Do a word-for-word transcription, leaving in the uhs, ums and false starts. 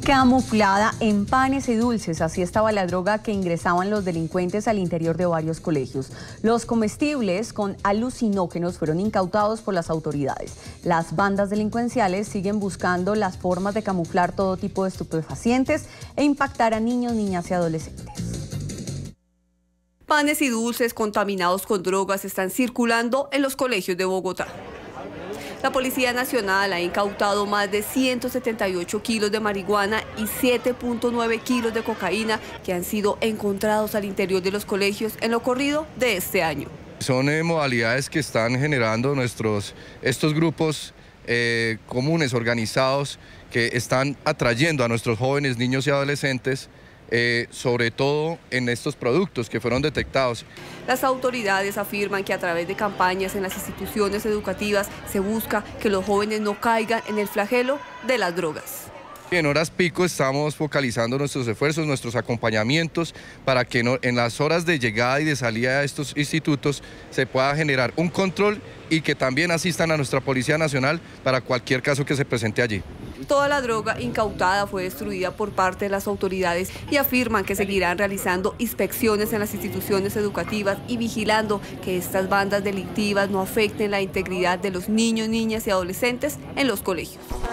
camuflada en panes y dulces. Así estaba la droga que ingresaban los delincuentes al interior de varios colegios. Los comestibles con alucinógenos fueron incautados por las autoridades. Las bandas delincuenciales siguen buscando las formas de camuflar todo tipo de estupefacientes e impactar a niños, niñas y adolescentes. Panes y dulces contaminados con drogas están circulando en los colegios de Bogotá. La Policía Nacional ha incautado más de ciento setenta y ocho kilos de marihuana y siete punto nueve kilos de cocaína que han sido encontrados al interior de los colegios en lo corrido de este año. Son eh, modalidades que están generando nuestros, estos grupos eh, comunes, organizados, que están atrayendo a nuestros jóvenes, niños y adolescentes, Eh, sobre todo en estos productos que fueron detectados. Las autoridades afirman que a través de campañas en las instituciones educativas se busca que los jóvenes no caigan en el flagelo de las drogas. En horas pico estamos focalizando nuestros esfuerzos, nuestros acompañamientos, para que no, en las horas de llegada y de salida de estos institutos se pueda generar un control y que también asistan a nuestra Policía Nacional para cualquier caso que se presente allí. Toda la droga incautada fue destruida por parte de las autoridades y afirman que seguirán realizando inspecciones en las instituciones educativas y vigilando que estas bandas delictivas no afecten la integridad de los niños, niñas y adolescentes en los colegios.